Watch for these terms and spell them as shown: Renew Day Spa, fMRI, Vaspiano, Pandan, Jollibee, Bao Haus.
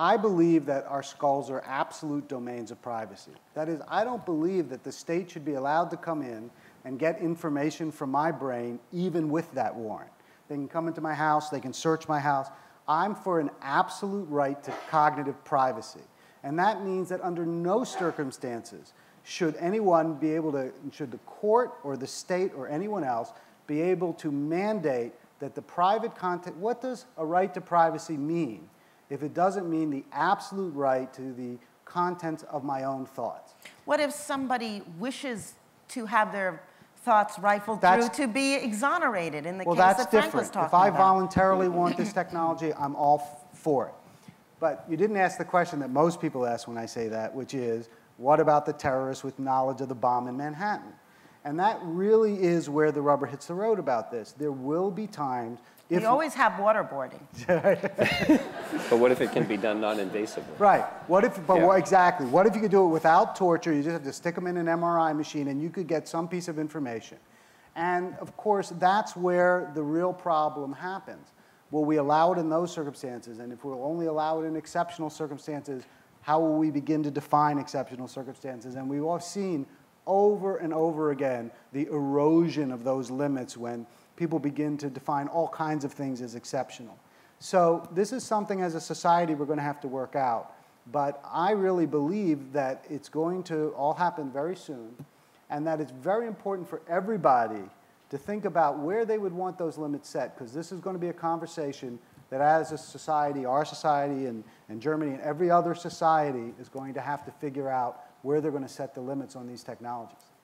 I believe that our skulls are absolute domains of privacy. That is, I don't believe that the state should be allowed to come in and get information from my brain even with that warrant. They can come into my house, they can search my house. I'm for an absolute right to cognitive privacy. And that means that under no circumstances should anyone be able to, should the court or the state or anyone else be able to mandate that the private content, what does a right to privacy mean if it doesn't mean the absolute right to the contents of my own thoughts? What if somebody wishes to have their thoughts rifled through to be exonerated in the case that Frank was talking about? Well, that's different. If I voluntarily want this technology, I'm all for it. But you didn't ask the question that most people ask when I say that, which is, what about the terrorists with knowledge of the bomb in Manhattan? And that really is where the rubber hits the road about this. There will be times if... We always have waterboarding. But what if it can be done non-invasively? Right. What if, but yeah. Exactly. What if you could do it without torture? You just have to stick them in an MRI machine and you could get some piece of information. And of course, that's where the real problem happens. Will we allow it in those circumstances? And if we'll only allow it in exceptional circumstances, how will we begin to define exceptional circumstances? And we've all seen over and over again the erosion of those limits when people begin to define all kinds of things as exceptional. So this is something as a society we're going to have to work out. But I really believe that it's going to all happen very soon and that it's very important for everybody to think about where they would want those limits set, because this is going to be a conversation that as a society, our society and Germany and every other society is going to have to figure out where they're going to set the limits on these technologies.